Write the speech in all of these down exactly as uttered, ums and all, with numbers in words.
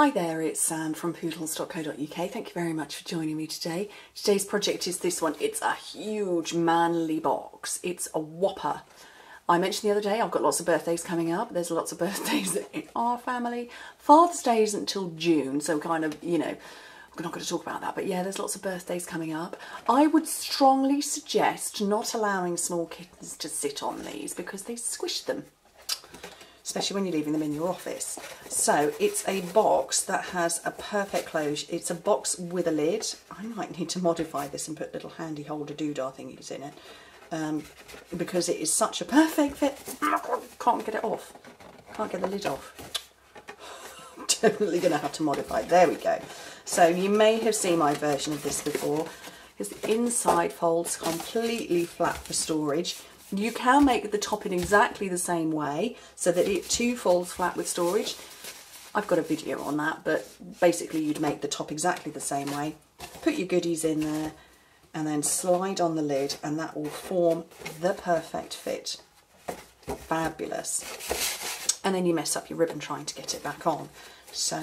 Hi there, it's Sam from pootles dot co dot U K. Thank you very much for joining me today. Today's project is this one. It's a huge manly box. It's a whopper. I mentioned the other day I've got lots of birthdays coming up. There's lots of birthdays in our family. Father's Day isn't until June, so kind of, you know, we're not going to talk about that, but yeah, there's lots of birthdays coming up. I would strongly suggest not allowing small kittens to sit on these because they squish them, especially when you're leaving them in your office. So it's a box that has a perfect closure. It's a box with a lid. I might need to modify this and put little handy holder doodah thingies in it um, because it is such a perfect fit. Can't get it off. Can't get the lid off. Definitely going to have to modify. There we go. So you may have seen my version of this before because the inside folds completely flat for storage. You can make the top in exactly the same way so that it too folds flat with storage. I've got a video on that, but basically you'd make the top exactly the same way, put your goodies in there and then slide on the lid and that will form the perfect fit. Fabulous. And then you mess up your ribbon trying to get it back on. So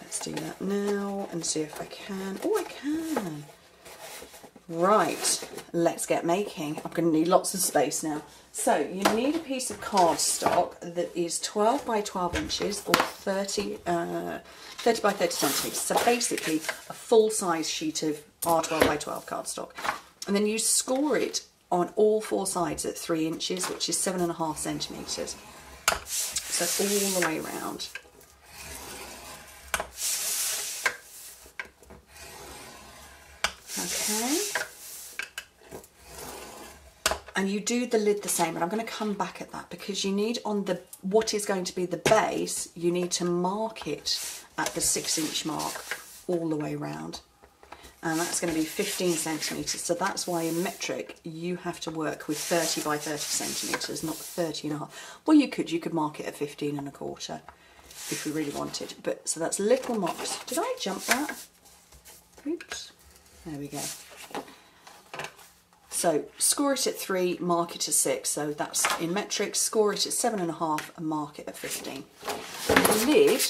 let's do that now and see if I can. Oh, I can. Right, let's get making. I'm going to need lots of space now. So you need a piece of cardstock that is twelve by twelve inches or thirty by thirty centimetres. So basically a full-size sheet of our twelve by twelve cardstock. And then you score it on all four sides at three inches, which is seven and a half centimetres. So all the way around. Okay, and you do the lid the same, and I'm going to come back at that because you need on the what is going to be the base, you need to mark it at the six inch mark all the way round, and that's going to be fifteen centimetres. So that's why in metric you have to work with thirty by thirty centimetres, not thirty and a half. Well, you could you could mark it at fifteen and a quarter if we really wanted, but so that's little marks. Did I jump that? Oops. There we go. So score it at three, mark it at six. So that's in metric. Score it at seven and a half and mark it at fifteen. And the lid,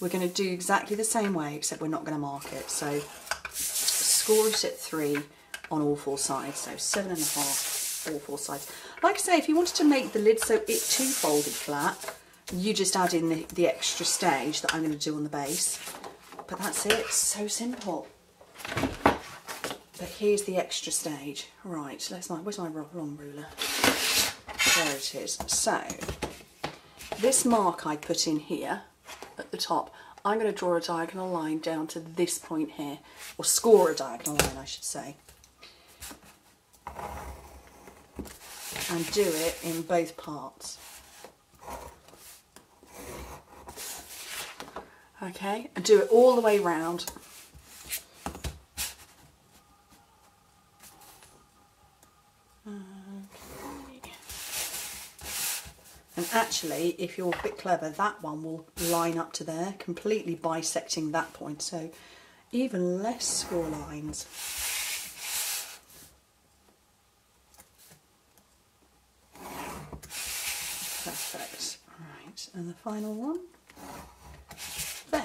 we're going to do exactly the same way, except we're not going to mark it. So score it at three on all four sides. So seven and a half, all four sides. Like I say, if you wanted to make the lid so it too folded flat, you just add in the, the extra stage that I'm going to do on the base. But that's it. It's so simple. But here's the extra stage. Right, let's my where's my long ruler? There it is. So this mark I put in here at the top, I'm going to draw a diagonal line down to this point here, or score a diagonal line I should say, and do it in both parts. Okay, and do it all the way round. And actually, if you're a bit clever, that one will line up to there, completely bisecting that point. So even less score lines. Perfect. Right, and the final one. There.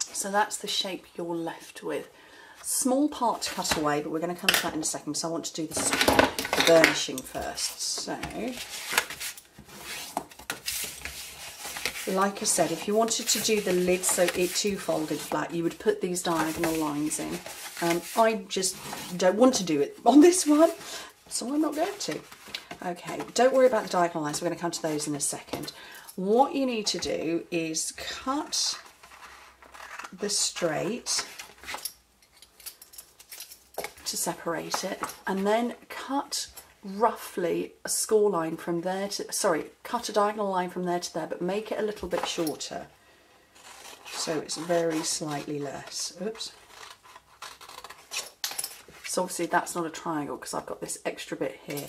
So that's the shape you're left with. Small part to cut away, but we're going to come to that in a second. So I want to do this burnishing first. So... like I said, if you wanted to do the lid so it too folded flat, you would put these diagonal lines in. Um, I just don't want to do it on this one, so I'm not going to. Okay, don't worry about the diagonal lines. We're going to come to those in a second. What you need to do is cut the straight to separate it, and then cut roughly a score line from there to, sorry, cut a diagonal line from there to there, but make it a little bit shorter so it's very slightly less. Oops. So obviously that's not a triangle because I've got this extra bit here,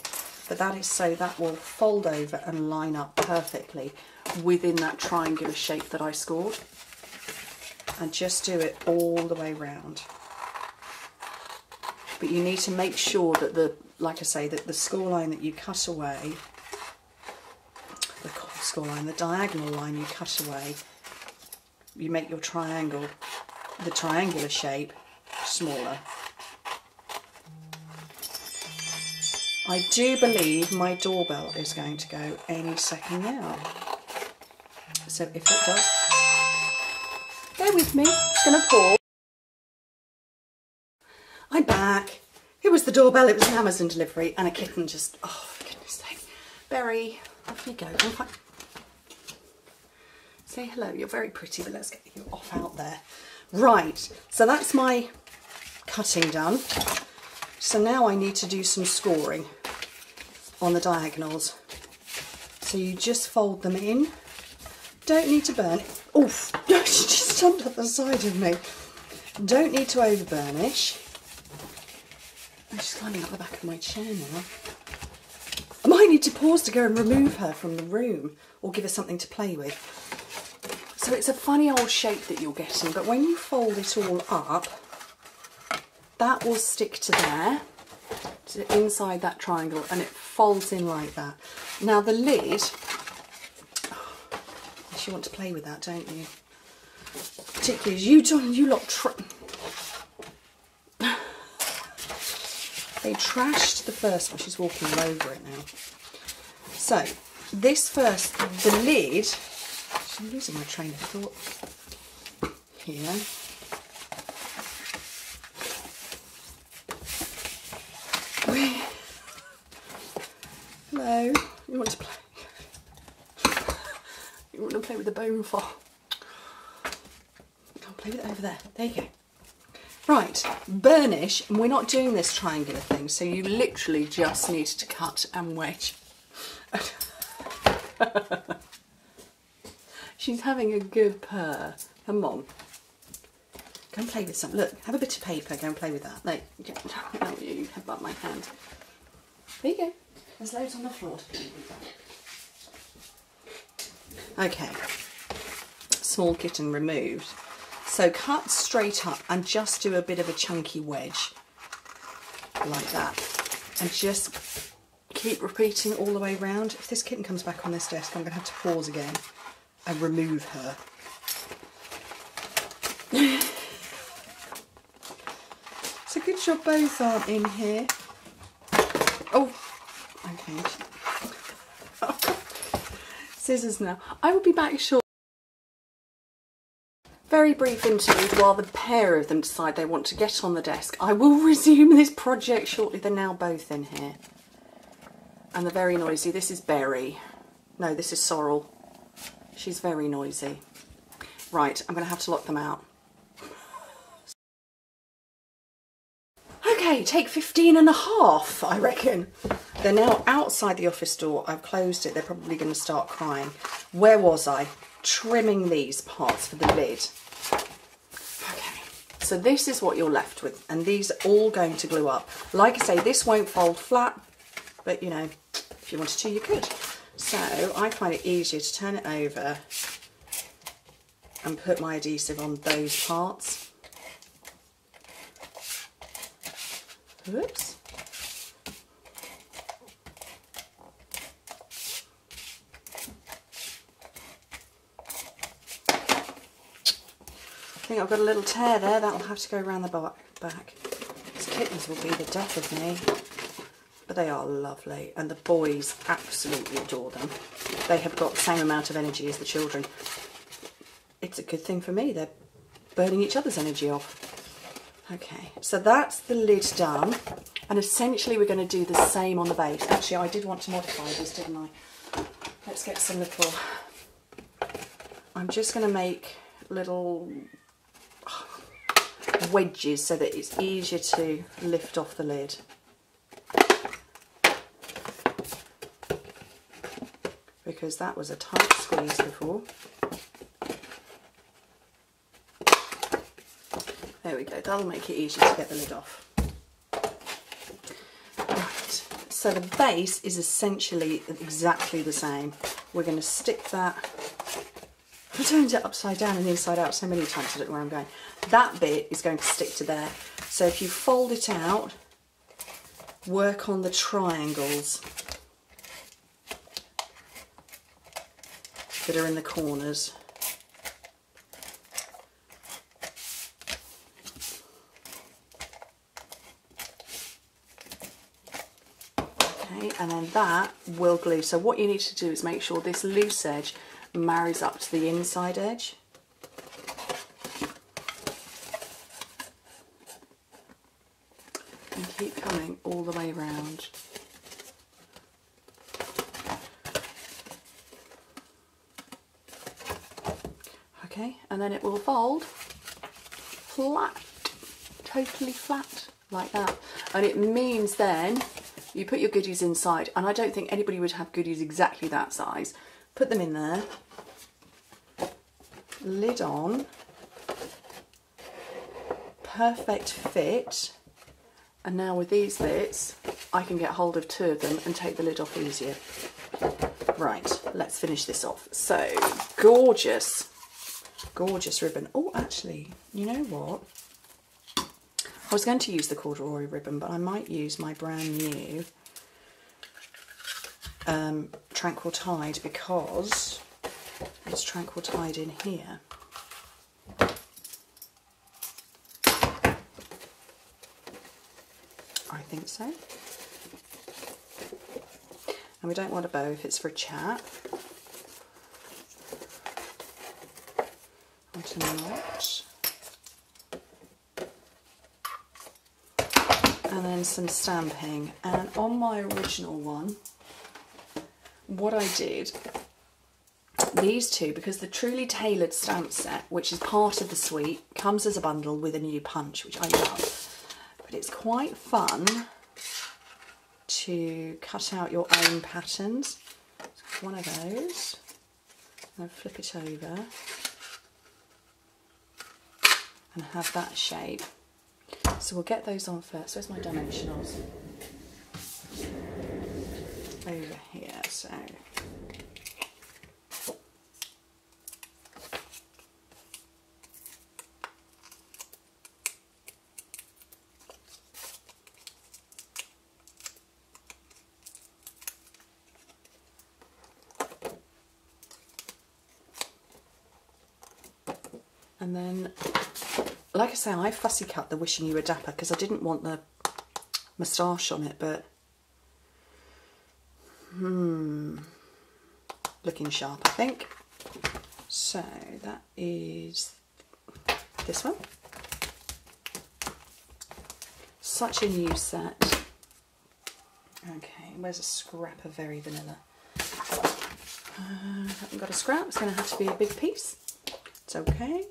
but that is so that will fold over and line up perfectly within that triangular shape that I scored, and just do it all the way round. But you need to make sure that the, like I say, that the score line that you cut away, the score line, the diagonal line you cut away you make your triangle, the triangular shape, smaller. I do believe my doorbell is going to go any second now. So if it does, bear with me, it's going to pause. I'm back. It was the doorbell, it was an Amazon delivery, and a kitten just, oh, for goodness sake. Berry, off you go. Say hello, you're very pretty, but let's get you off out there. Right, so that's my cutting done. So now I need to do some scoring on the diagonals. So you just fold them in. Don't need to burn it. Oof, she just jumped up the side of me. Don't need to over burnish. I'm just climbing up the back of my chair now. I might need to pause to go and remove her from the room or give her something to play with. So it's a funny old shape that you're getting, but when you fold it all up, that will stick to there, to inside that triangle, and it folds in like that. Now the lid, oh, you want to play with that, don't you? Particularly as you, you lot, tra they trashed the first one. She's walking all over it now. So this first, the lid, I'm losing my train of thought here. Hello, you want to play? You want to play with the bone file? Can't play with it over there. There you go. Right, burnish, and we're not doing this triangular thing, so you literally just need to cut and wedge. She's having a good purr. Come on, go and play with something. Look, have a bit of paper. Go and play with that. Like, no, you headbutt my hand. There you go. There's loads on the floor to play with. Okay, small kitten removed. So cut straight up and just do a bit of a chunky wedge like that, and just keep repeating all the way round. If this kitten comes back on this desk, I'm going to have to pause again and remove her. So good job both aren't in here. Oh. Okay. Scissors now. I will be back shortly. Very brief interlude while the pair of them decide they want to get on the desk. I will resume this project shortly. They're now both in here. And they're very noisy. This is Berry. No, this is Sorrel. She's very noisy. Right, I'm going to have to lock them out. Okay, take fifteen and a half, I reckon. They're now outside the office door. I've closed it. They're probably going to start crying. Where was I? Trimming these parts for the lid. Okay, so this is what you're left with, and these are all going to glue up. Like I say, this won't fold flat, but you know, if you wanted to, you could. So I find it easier to turn it over and put my adhesive on those parts. Whoops. I think I've got a little tear there, that'll have to go around the back. These kittens will be the death of me, but they are lovely, and the boys absolutely adore them. They have got the same amount of energy as the children. It's a good thing for me, they're burning each other's energy off. Okay, so that's the lid done, and essentially we're going to do the same on the base. Actually, I did want to modify this, didn't I? Let's get some little... I'm just going to make little... wedges so that it's easier to lift off the lid. Because that was a tight squeeze before. There we go, that'll make it easier to get the lid off. Right, so the base is essentially exactly the same. We're going to stick that. I turned it upside down and inside out so many times I don't know where I'm going. That bit is going to stick to there. So if you fold it out, work on the triangles that are in the corners. and then that will glue. So what you need to do is make sure this loose edge marries up to the inside edge. And keep coming all the way around. Okay, and then it will fold flat, totally flat, like that. And it means then you put your goodies inside, and I don't think anybody would have goodies exactly that size. Put them in there, lid on, perfect fit. And now with these bits, I can get hold of two of them and take the lid off easier. Right, let's finish this off. So, gorgeous, gorgeous ribbon. Oh, actually, you know what? I was going to use the corduroy ribbon, but I might use my brand new um, Tranquil Tide, because there's Tranquil Tide in here. I think so. And we don't want a bow if it's for a chap. What a knot. And then some stamping. And on my original one, what I did, these two, because the Truly Tailored stamp set, which is part of the suite, comes as a bundle with a new punch, which I love. It's quite fun to cut out your own patterns. So one of those, and flip it over and have that shape. So we'll get those on first. Where's my dimensionals? Over here, so. And then, like I say, I fussy cut the Wishing You Were Dapper because I didn't want the moustache on it, but hmm, looking sharp, I think. So that is this one. Such a new set. Okay, where's a scrap of Very Vanilla? Uh, haven't got a scrap, it's going to have to be a big piece. It's okay.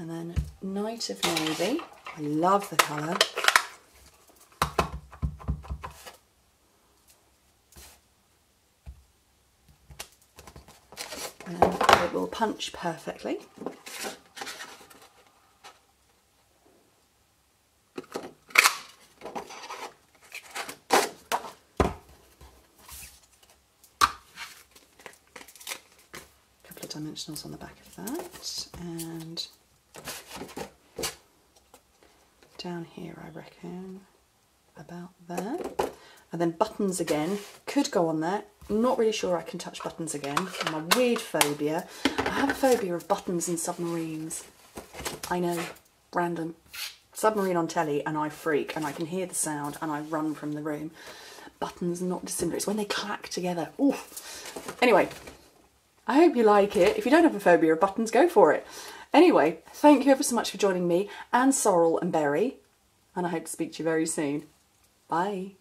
And then Night of Navy. I love the colour. And it will punch perfectly. A couple of dimensionals on the back of that. And down here, I reckon, about there. And then buttons again, could go on there. Not really sure I can touch buttons again. My weird phobia. I have a phobia of buttons and submarines. I know, random. Submarine on telly and I freak and I can hear the sound and I run from the room. Buttons not dissimilar, it's when they clack together. Ooh. Anyway, I hope you like it. If you don't have a phobia of buttons, go for it. Anyway, thank you ever so much for joining me, and Sorrel and Berry, and I hope to speak to you very soon. Bye.